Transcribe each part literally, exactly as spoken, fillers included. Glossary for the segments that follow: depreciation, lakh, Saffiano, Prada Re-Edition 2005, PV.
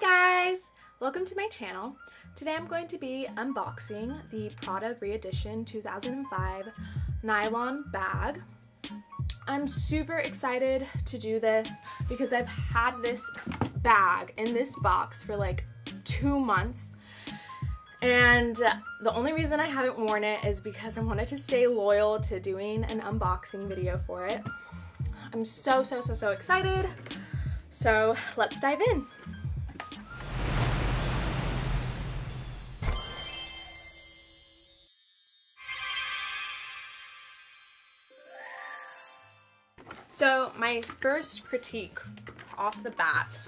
Hi guys! Welcome to my channel. Today I'm going to be unboxing the Prada Re-Edition two thousand five nylon bag. I'm super excited to do this because I've had this bag in this box for like two months. And the only reason I haven't worn it is because I wanted to stay loyal to doing an unboxing video for it. I'm so, so, so, so excited. So let's dive in. So my first critique off the bat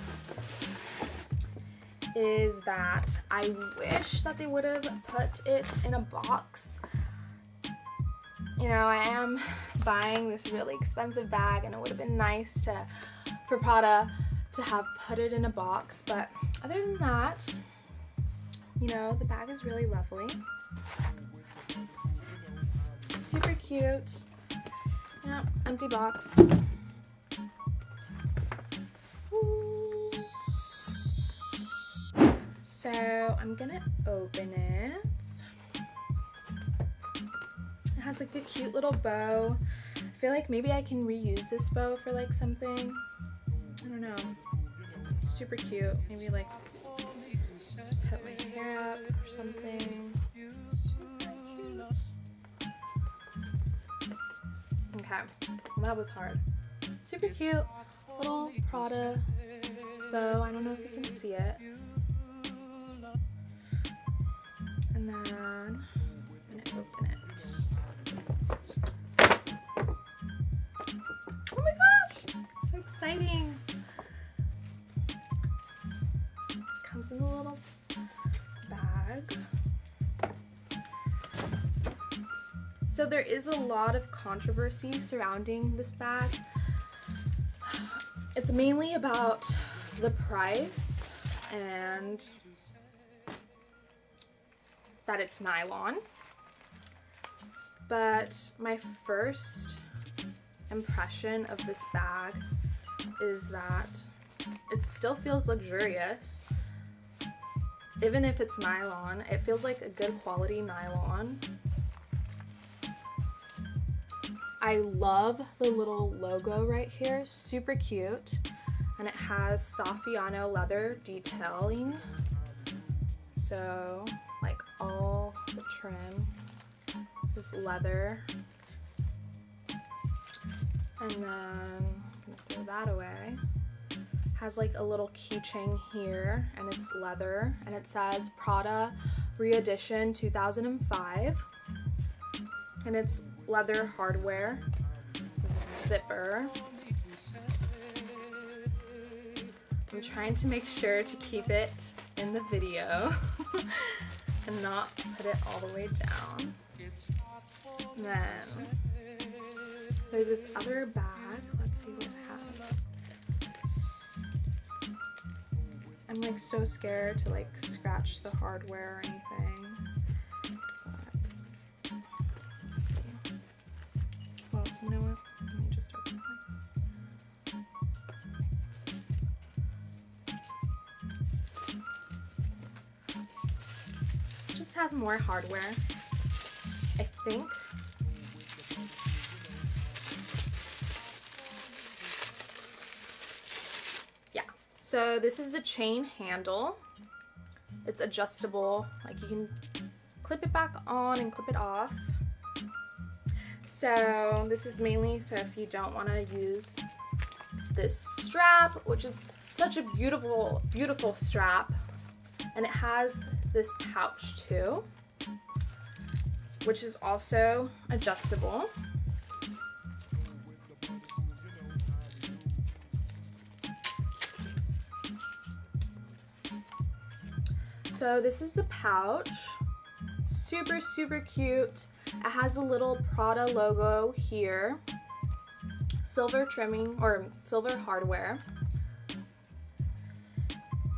is that I wish that they would have put it in a box. You know, I am buying this really expensive bag and it would have been nice to for Prada to have put it in a box, but other than that, you know, the bag is really lovely. Super cute. Yeah, empty box. Ooh. So I'm gonna open it. It has like the cute little bow. I feel like maybe I can reuse this bow for like something. I don't know. It's super cute. Maybe like just put my hair up or something. Super cute. Okay, that was hard. Super cute little Prada bow. I don't know if you can see it. And then I'm gonna open it. Oh my gosh, so exciting. Comes in a little bag. So there is a lot of controversy surrounding this bag. It's mainly about the price and that it's nylon. But my first impression of this bag is that it still feels luxurious. Even if it's nylon, it feels like a good quality nylon. I love the little logo right here, super cute. And it has Saffiano leather detailing. So like all the trim. This leather, and then I'm gonna throw that away. Has like a little keychain here, and it's leather, and it says Prada Re-Edition two thousand five, and it's leather hardware zipper. I'm trying to make sure to keep it in the video and not put it all the way down. And then there's this other bag. Let's see what it has. I'm like so scared to like scratch the hardware or anything. But, let's see. Well, you know what? Let me just open it like this. It just has more hardware. I think. Yeah, so this is a chain handle. It's adjustable, like you can clip it back on and clip it off. So this is mainly so if you don't want to use this strap, which is such a beautiful, beautiful strap. And it has this pouch too, which is also adjustable. So this is the pouch, super, super cute. It has a little Prada logo here, silver trimming or silver hardware.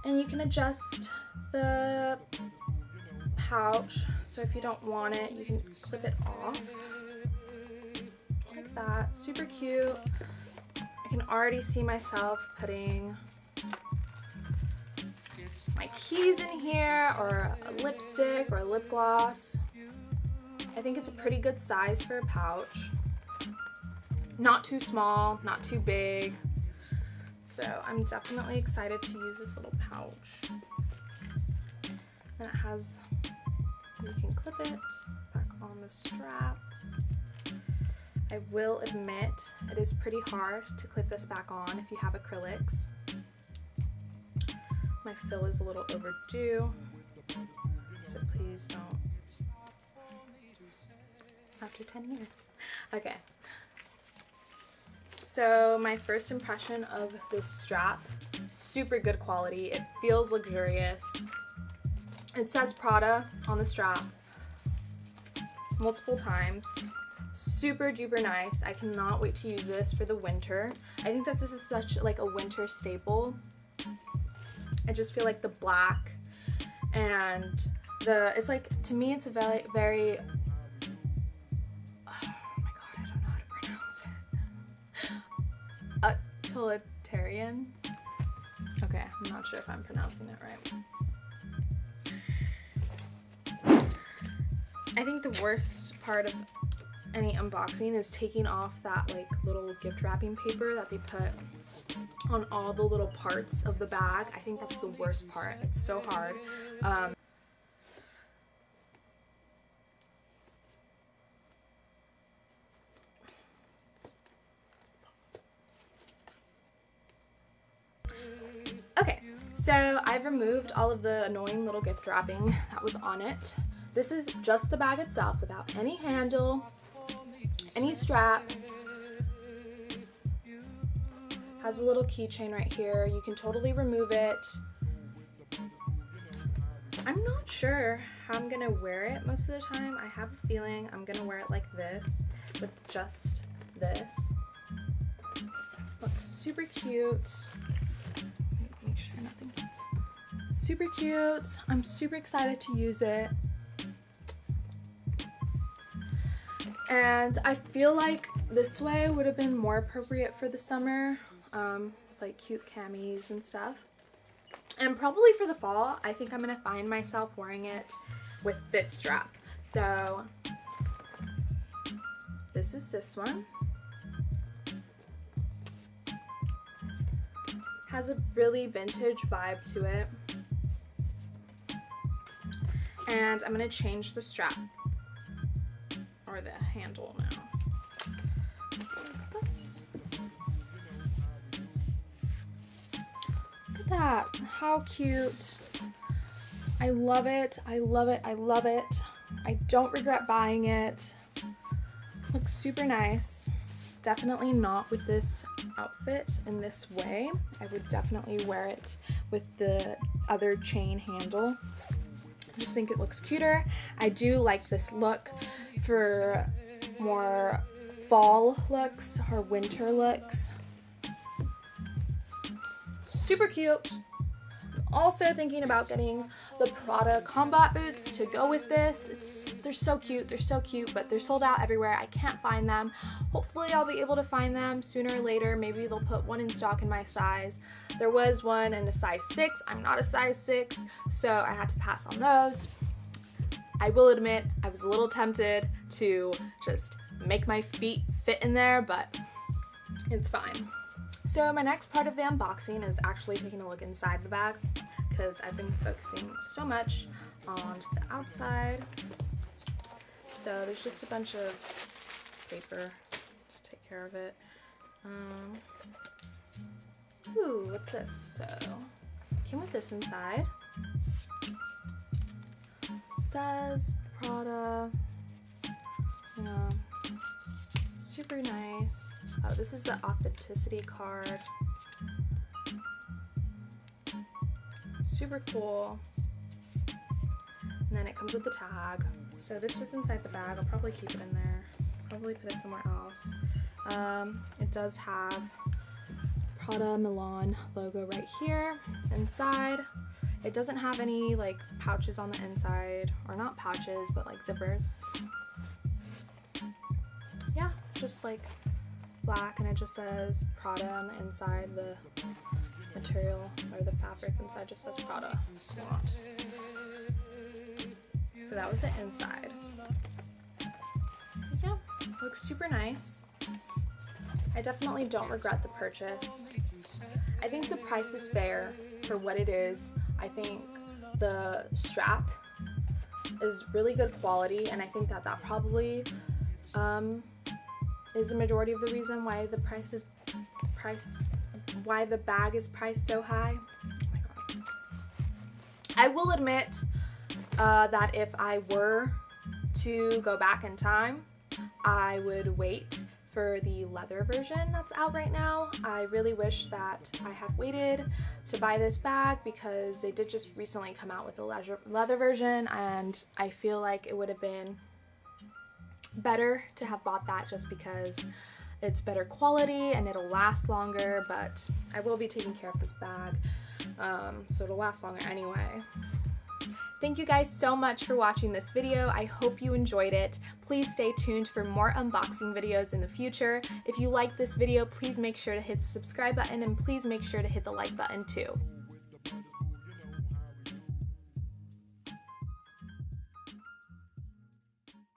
And you can adjust the pouch. So if you don't want it, you can clip it off like that. Super cute. I can already see myself putting my keys in here, or a lipstick or a lip gloss. I think it's a pretty good size for a pouch. Not too small, not too big. So I'm definitely excited to use this little pouch. And it has, you can clip it back on the strap. I will admit, it is pretty hard to clip this back on if you have acrylics. My fill is a little overdue, so please don't. After ten years. Okay. So my first impression of this strap, super good quality. It feels luxurious. It says Prada on the strap multiple times. Super duper nice. I cannot wait to use this for the winter. I think that this is such like a winter staple. I just feel like the black and the, it's like, to me it's a very, very, oh my god, I don't know how to pronounce it. Utilitarian? Okay, I'm not sure if I'm pronouncing it right. I think the worst part of any unboxing is taking off that like little gift wrapping paper that they put on all the little parts of the bag. I think that's the worst part. It's so hard. Um, okay, so I've removed all of the annoying little gift wrapping that was on it. This is just the bag itself without any handle, any strap. Has a little keychain right here. You can totally remove it. I'm not sure how I'm gonna wear it most of the time. I have a feeling I'm gonna wear it like this with just this. Looks super cute. Make sure nothing. Super cute. I'm super excited to use it. And I feel like this way would have been more appropriate for the summer. Um, with like cute camis and stuff, and probably for the fall I think I'm gonna find myself wearing it with this strap. So this is this one, has a really vintage vibe to it, and I'm gonna change the strap or the handle now. That. How cute. I love it. I love it. I love it. I don't regret buying it. Looks super nice. Definitely not with this outfit in this way. I would definitely wear it with the other chain handle. I just think it looks cuter. I do like this look for more fall looks or winter looks. Super cute. I'm also thinking about getting the Prada combat boots to go with this. It's, they're so cute, they're so cute, but they're sold out everywhere. I can't find them. Hopefully I'll be able to find them sooner or later. Maybe they'll put one in stock in my size. There was one in a size six. I'm not a size six, so I had to pass on those. I will admit, I was a little tempted to just make my feet fit in there, but it's fine. So my next part of the unboxing is actually taking a look inside the bag, because I've been focusing so much on the outside. So there's just a bunch of paper to take care of it. Um, ooh, what's this? So came with this inside. It says Prada. Yeah, super nice. Oh, this is the authenticity card. Super cool. And then it comes with the tag. So this was inside the bag. I'll probably keep it in there. Probably put it somewhere else. Um, it does have Prada Milan logo right here inside. It doesn't have any like pouches on the inside, or not pouches, but like zippers. Yeah, just like black, and it just says Prada on the inside, the material or the fabric inside just says Prada on it. So that was the inside. Yeah, looks super nice. I definitely don't regret the purchase. I think the price is fair for what it is. I think the strap is really good quality, and I think that that probably um, is the majority of the reason why the price is price why the bag is priced so high. Oh my God. I will admit uh, that if I were to go back in time, I would wait for the leather version that's out right now. I really wish that I had waited to buy this bag because they did just recently come out with the leather, leather version, and I feel like it would have been better to have bought that just because it's better quality and it'll last longer, but I will be taking care of this bag, um, so it'll last longer anyway. Thank you guys so much for watching this video. I hope you enjoyed it. Please stay tuned for more unboxing videos in the future. If you like this video, please make sure to hit the subscribe button, and please make sure to hit the like button too.